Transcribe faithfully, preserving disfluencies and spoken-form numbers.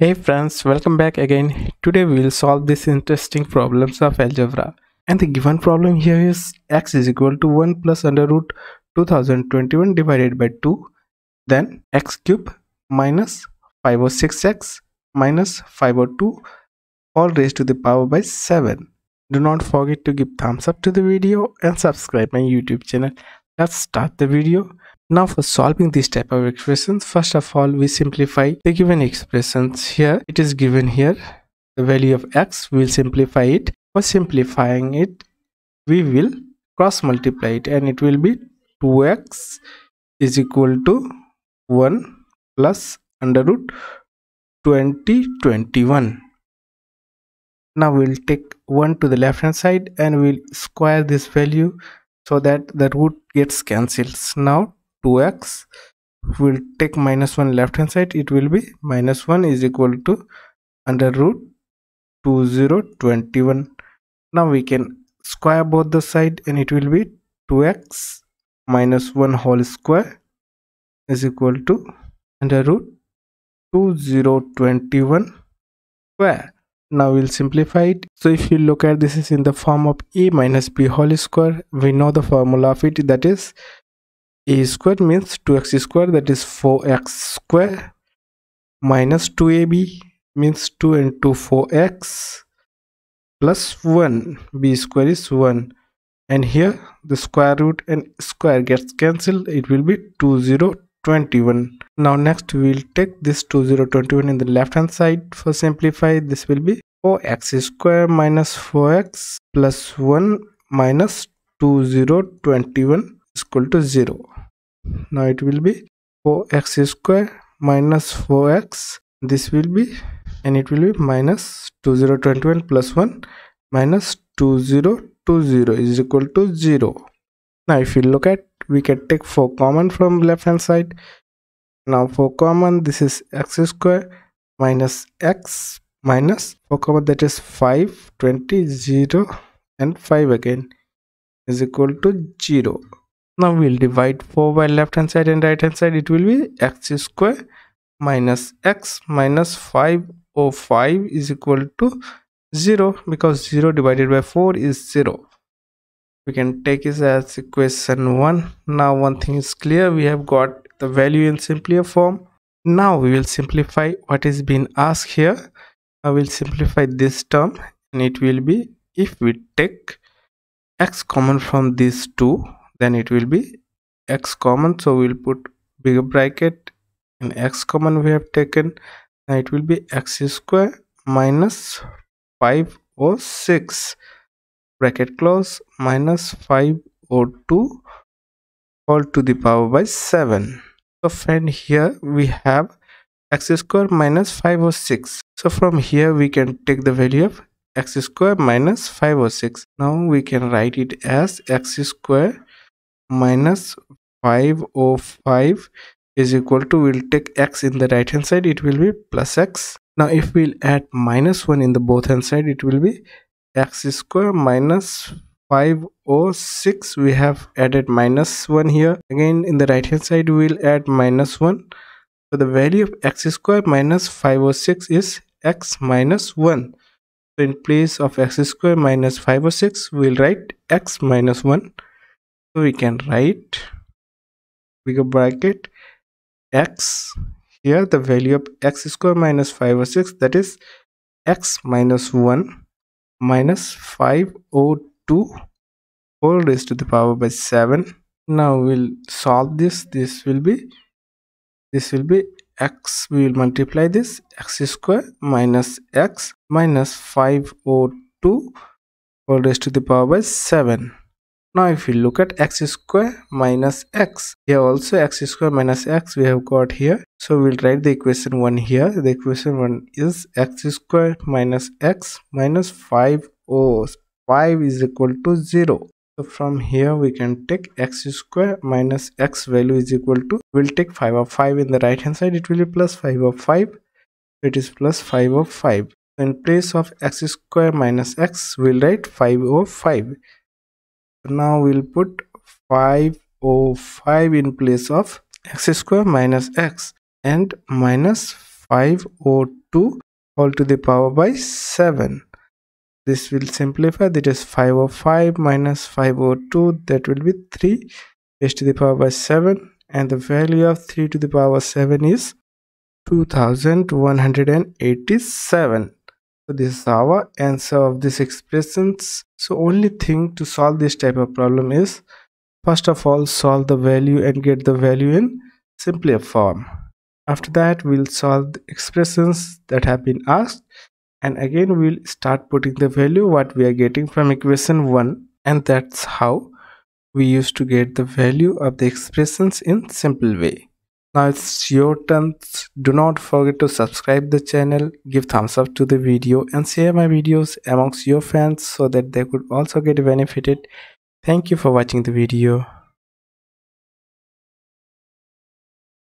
Hey friends, welcome back again. Today we will solve these interesting problems of algebra. And the given problem here is x is equal to one plus under root two thousand twenty-one divided by two. Then x cube minus five hundred six x minus five hundred two all raised to the power by seven. Do not forget to give thumbs up to the video and subscribe my YouTube channel. Let's start the video. Now for solving these type of expressions, first of all we simplify the given expressions. Here it is given here the value of x, we will simplify it. For simplifying it we will cross multiply it and it will be two x is equal to one plus under root twenty twenty-one. Now we will take one to the left hand side and we will square this value so that the root gets cancels. Now two x will take minus one left hand side, it will be minus one is equal to under root two thousand twenty-one. Now we can square both the side and it will be two x minus one whole square is equal to under root two thousand twenty-one square. Now we'll simplify it. So if you look at this is in the form of a minus b whole square. We know the formula of it, that is a square means two x square, that is four x square minus two a b means two into four x plus one, b square is one, and here the square root and square gets cancelled, it will be two thousand twenty-one. Now next we will take this two thousand twenty-one in the left hand side. For simplify this will be four x square minus four x plus one minus two thousand twenty-one equal to zero. Now it will be four x square minus four x, this will be, and it will be minus two thousand twenty-one plus one minus two thousand twenty is equal to zero. Now if you look at, we can take four common from left hand side. Now four common, this is x square minus x minus four common, that is five, twenty, zero and five again is equal to zero. Now we will divide four by left hand side and right hand side, it will be x square minus x minus five hundred five is equal to zero, because zero divided by four is zero. We can take it as equation one. Now one thing is clear, we have got the value in simpler form. Now we will simplify what is being asked here. I will simplify this term and it will be, if we take x common from these two, then it will be x common, so we will put bigger bracket and x common we have taken. Now it will be x square minus five hundred six bracket close minus five hundred two all to the power by seven. So friend, here we have x square minus five hundred six. So from here we can take the value of x square minus five hundred six. Now we can write it as x square minus five hundred five is equal to, we'll take x in the right hand side, it will be plus x. Now if we'll add minus one in the both hand side, it will be x square minus five hundred six. We have added minus one here, again in the right hand side we'll add minus one. So the value of x square minus five hundred six is x minus one. So in place of x square minus five hundred six we'll write x minus one. So we can write bigger bracket x, here the value of x square minus five hundred six, that is x minus one minus five hundred two whole raised to the power by seven. Now we'll solve this. This will be this will be x, we will multiply this x square minus x minus five hundred two whole raised to the power by seven. Now if you look at x square minus x, here also x square minus x we have got here, so we will write the equation one here. The equation one is x square minus x minus five hundred five is equal to zero. So from here we can take x square minus x value is equal to, we will take five hundred five in the right hand side, it will be plus five hundred five, it is plus five hundred five. In place of x square minus x we will write five hundred five. Now we'll put five hundred five in place of x square minus x and minus five hundred two all to the power by seven. This will simplify. That is five over five minus five over two, that will be three raised to the power by seven, and the value of three to the power seven is two thousand one hundred eighty-seven. So this is our answer of this expressions. So only thing to solve this type of problem is, first of all, solve the value and get the value in simpler form. After that, we'll solve the expressions that have been asked, and again we'll start putting the value what we are getting from equation one, and that's how we used to get the value of the expressions in simple way. Now it's your turn. Do not forget to subscribe the channel, give thumbs up to the video, and share my videos amongst your fans so that they could also get benefited. Thank you for watching the video.